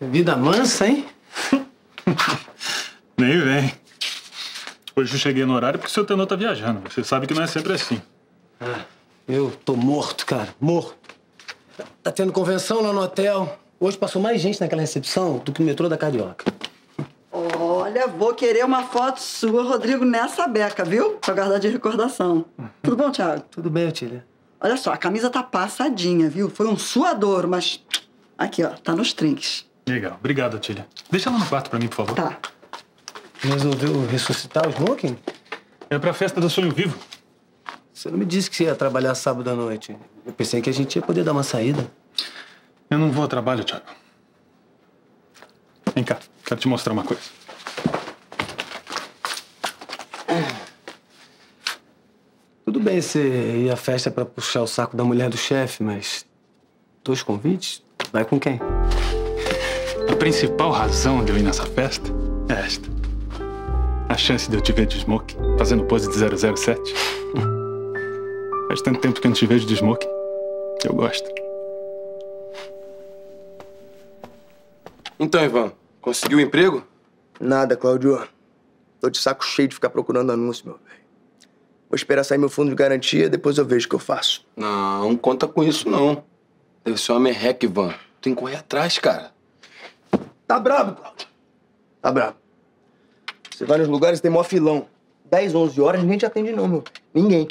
Vida mansa, hein? Nem vem. Hoje eu cheguei no horário porque o seu tenor tá viajando. Você sabe que não é sempre assim. Ah, eu tô morto, cara. Morto. Tá tendo convenção lá no hotel. Hoje passou mais gente naquela recepção do que o metrô da Carioca. Olha, vou querer uma foto sua, Rodrigo, nessa beca, viu? Pra guardar de recordação. Tudo bom, Thiago? Tudo bem, Otília. Olha só, a camisa tá passadinha, viu? Foi um suador, mas... Aqui, ó, tá nos trinques. Legal. Obrigado, Otília. Deixa ela no quarto pra mim, por favor. Tá. Resolveu ressuscitar o smoking? É pra festa do Sonho Vivo. Você não me disse que você ia trabalhar sábado à noite. Eu pensei que a gente ia poder dar uma saída. Eu não vou ao trabalho, Thiago. Vem cá, quero te mostrar uma coisa. Tudo bem você ir à festa pra puxar o saco da mulher do chefe, mas... 2 convites? Vai com quem? A principal razão de eu ir nessa festa é esta. A chance de eu te ver de smoke, fazendo pose de 007. Faz tanto tempo que eu não te vejo de smoke. Eu gosto. Então, Ivan, conseguiu um emprego? Nada, Cláudio. Tô de saco cheio de ficar procurando anúncio, meu velho. Vou esperar sair meu fundo de garantia, depois eu vejo o que eu faço. Não, não conta com isso, não. Deve ser uma merreca, Ivan. Tem que correr atrás, cara. Tá brabo, Cláudio. Tá brabo. Você vai nos lugares e tem mó filão. 10, 11 horas ninguém te atende, não, meu. Ninguém.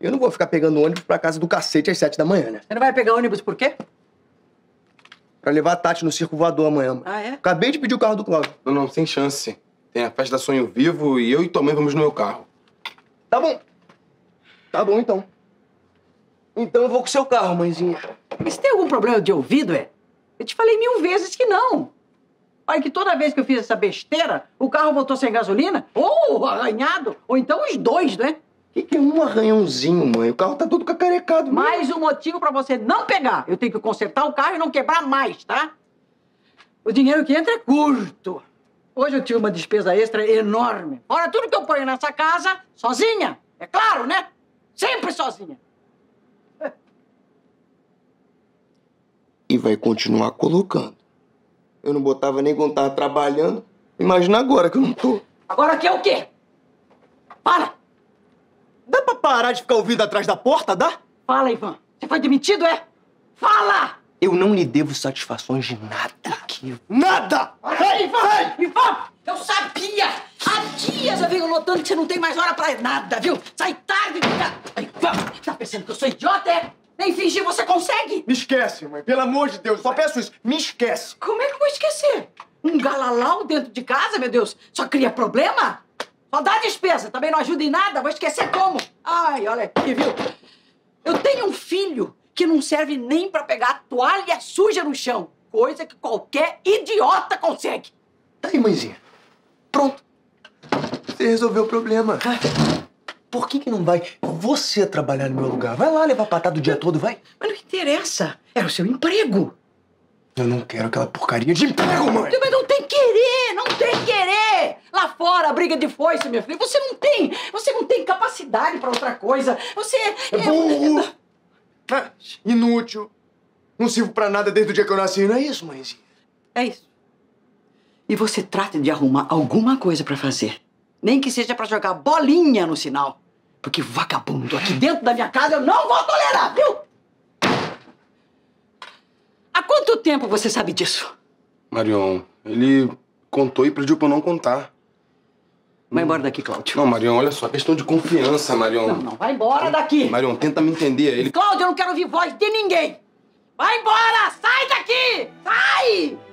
Eu não vou ficar pegando ônibus pra casa do cacete às 7 da manhã, né? Você não vai pegar ônibus por quê? Pra levar a Tati no circo voador amanhã, mano. Ah, é? Acabei de pedir o carro do Cláudio. Não, não, sem chance. Tem a festa da Sonho Vivo e eu e tua mãe vamos no meu carro. Tá bom. Tá bom, então. Então eu vou com o seu carro, mãezinha. Mas tem algum problema de ouvido, é? Eu te falei 1000 vezes que não. Olha que toda vez que eu fiz essa besteira, o carro voltou sem gasolina, ou arranhado, ou então os dois, né? Que é um arranhãozinho, mãe? O carro tá todo cacarecado. Mais um motivo pra você não pegar. Eu tenho que consertar o carro e não quebrar mais, tá? O dinheiro que entra é curto. Hoje eu tive uma despesa extra enorme. Ora, tudo que eu ponho nessa casa, sozinha. É claro, né? Sempre sozinha. E vai continuar colocando. Eu não botava nem quando tava trabalhando. Imagina agora que eu não tô. Agora que é o quê? Para! Dá pra parar de ficar ouvindo atrás da porta, dá? Fala, Ivan. Você foi demitido, é? Fala! Eu não lhe devo satisfações de nada. Que... Nada! Ei, Ivan! Ei! Ivan! Eu sabia! Há dias eu venho notando que você não tem mais hora pra nada, viu? Sai tarde e... Ivan! Tá pensando que eu sou idiota, é? Nem fingir você consegue! Me esquece, mãe. Pelo amor de Deus. Só peço isso. Me esquece. Como é que eu vou esquecer? Um galalau dentro de casa, meu Deus? Só cria problema? Só dá despesa, também não ajuda em nada, vou esquecer como. Ai, olha aqui, viu? Eu tenho um filho que não serve nem pra pegar a toalha suja no chão. Coisa que qualquer idiota consegue. Tá aí, mãezinha. Pronto. Você resolveu o problema. Ah, por que não vai você trabalhar no meu lugar? Vai lá levar patada o dia todo, vai. Mas não interessa, era o seu emprego. Eu não quero aquela porcaria de emprego, mãe. Mas não tem querer, não tem querer. Lá fora, a briga de foice, meu filho. Você não tem capacidade pra outra coisa. Você é burro! Inútil. Não sirvo pra nada desde o dia que eu nasci. Não é isso, mãezinha? É isso. E você trata de arrumar alguma coisa pra fazer. Nem que seja pra jogar bolinha no sinal. Porque vagabundo aqui dentro da minha casa eu não vou tolerar, viu? Há quanto tempo você sabe disso? Marion, ele... contou e pediu pra eu não contar. Vai embora daqui, Cláudio. Não, Marion, olha só. Questão de confiança, Marion. Não, não. Vai embora daqui. Marion, tenta me entender. Ele... Cláudio, eu não quero ouvir voz de ninguém. Vai embora! Sai daqui! Sai!